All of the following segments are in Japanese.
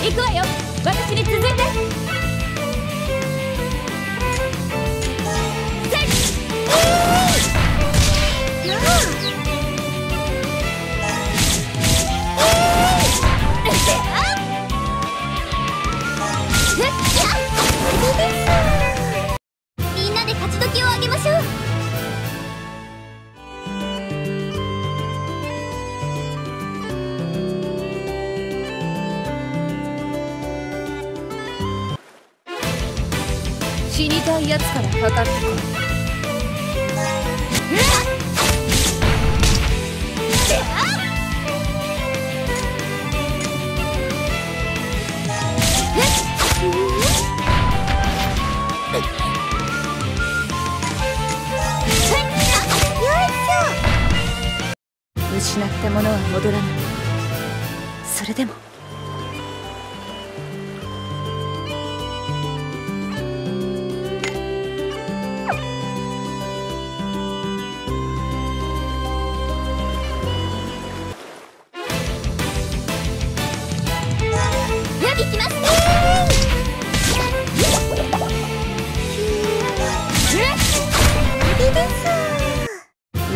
行くわよ、私に続いて。みんなで勝ち時をあげましょう。死にたいやつからかかってこい。失ったものは戻らない。それでも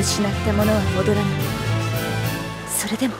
失ったものは戻らない。それでも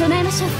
備えましょう。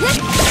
Let's go!